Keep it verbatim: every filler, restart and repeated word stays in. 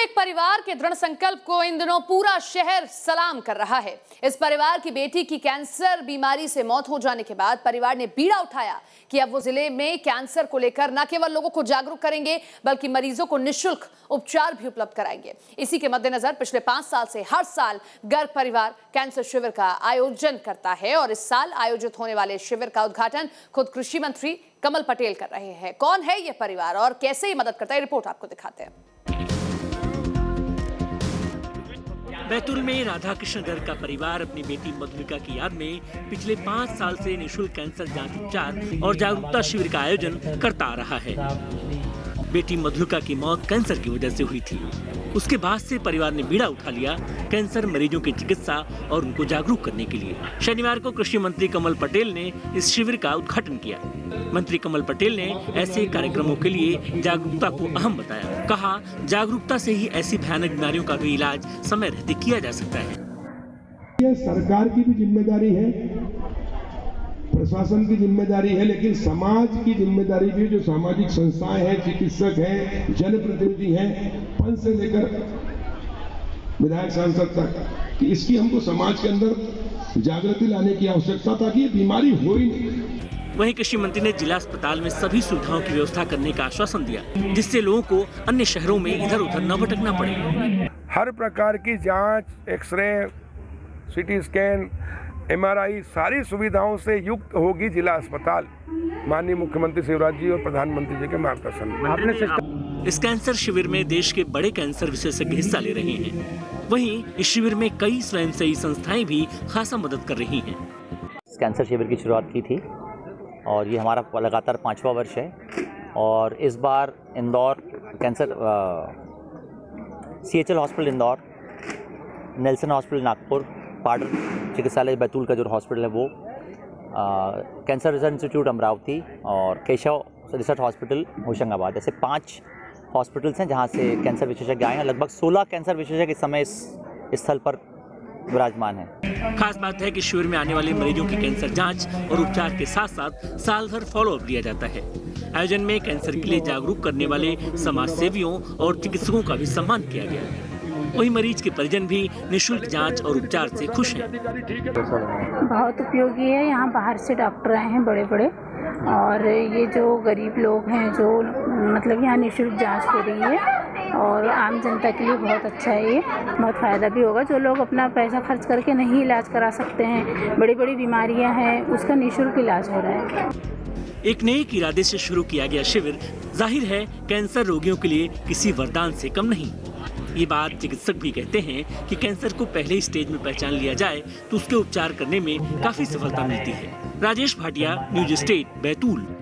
में एक परिवार के दृढ़ संकल्प को इन दिनों पूरा शहर सलाम कर रहा है। इस परिवार की बेटी की कैंसर बीमारी से मौत हो जाने के बाद परिवार ने बीड़ा उठाया कि अब वो जिले में कैंसर को लेकर न केवल लोगों को जागरूक करेंगे बल्कि मरीजों को निःशुल्क उपचार भी उपलब्ध कराएंगे। इसी के मद्देनजर पिछले पांच साल से हर साल गर्ग परिवार कैंसर शिविर का आयोजन करता है और इस साल आयोजित होने वाले शिविर का उद्घाटन खुद कृषि मंत्री कमल पटेल कर रहे हैं। कौन है ये परिवार और कैसे ये मदद करता है, रिपोर्ट आपको दिखाते हैं। बैतूल में राधा कृष्ण गर्ग का परिवार अपनी बेटी मधुरिका की याद में पिछले पाँच साल से निःशुल्क कैंसर जांच उपचार और जागरूकता शिविर का आयोजन करता आ रहा है। बेटी मधुरिका की मौत कैंसर की वजह से हुई थी। उसके बाद से परिवार ने बीड़ा उठा लिया कैंसर मरीजों की चिकित्सा और उनको जागरूक करने के लिए। शनिवार को कृषि मंत्री कमल पटेल ने इस शिविर का उद्घाटन किया। मंत्री कमल पटेल ने ऐसे कार्यक्रमों के लिए जागरूकता को अहम बताया। कहा जागरूकता से ही ऐसी भयानक बीमारियों का भी इलाज समय रहते किया जा सकता है। यह सरकार की भी जिम्मेदारी है, प्रशासन की जिम्मेदारी है, लेकिन समाज की जिम्मेदारी भी, जो सामाजिक संस्थाएं हैं, चिकित्सक हैं, जनप्रतिनिधि हैं, पंच से लेकर विधायक सांसद तक, कि इसकी हमको समाज के अंदर जागृति लाने की आवश्यकता ताकि ये बीमारी हो ही नहीं। वहीं कृषि मंत्री ने जिला अस्पताल में सभी सुविधाओं की व्यवस्था करने का आश्वासन दिया जिससे लोगों को अन्य शहरों में इधर उधर न भटकना पड़े। हर प्रकार की जांच, X ray, CT scan, M R I सारी सुविधाओं से युक्त होगी जिला अस्पताल, माननीय मुख्यमंत्री शिवराज जी और प्रधानमंत्री जी के मार्गदर्शन में। आपने इस कैंसर शिविर में देश के बड़े कैंसर विशेषज्ञ हिस्सा ले रहे हैं। वहीं इस शिविर में कई स्वयंसेवी संस्थाएं भी खासा मदद कर रही हैं। इस कैंसर शिविर की शुरुआत की थी और ये हमारा लगातार पाँचवा वर्ष है और इस बार Indore cancer C H L hospital Indore, Nelson hospital Nagpur, Padhar चिकित्सालय बैतूल का जो हॉस्पिटल है वो, कैंसर रिसर्च इंस्टीट्यूट अमरावती और केशव रिसर्च हॉस्पिटल होशंगाबाद, ऐसे पांच हॉस्पिटल्स हैं जहां से कैंसर विशेषज्ञ आए हैं। लगभग सोलह कैंसर विशेषज्ञ इस समय इस स्थल पर विराजमान है। खास बात है कि शिविर में आने वाले मरीजों की कैंसर जांच और उपचार के साथ साथ साल भर फॉलोअप लिया जाता है। आयोजन में कैंसर के लिए जागरूक करने वाले समाज सेवियों और चिकित्सकों का भी सम्मान किया गया है। वहीं मरीज के परिजन भी निःशुल्क जांच और उपचार से खुश हैं। बहुत उपयोगी है, यहाँ बाहर से डॉक्टर आए हैं बड़े बड़े और ये जो गरीब लोग हैं जो मतलब यहाँ निःशुल्क जांच हो रही है और आम जनता के लिए बहुत अच्छा है। ये बहुत फ़ायदा भी होगा, जो लोग अपना पैसा खर्च करके नहीं इलाज करा सकते हैं, बड़ी बड़ी बीमारियाँ हैं, उसका निःशुल्क इलाज हो रहा है। एक नए इरादे से शुरू किया गया शिविर जाहिर है कैंसर रोगियों के लिए किसी वरदान से कम नहीं। ये बात चिकित्सक भी कहते हैं कि कैंसर को पहले स्टेज में पहचान लिया जाए तो उसके उपचार करने में काफी सफलता मिलती है। Rajesh Bhatia, news state, Betul.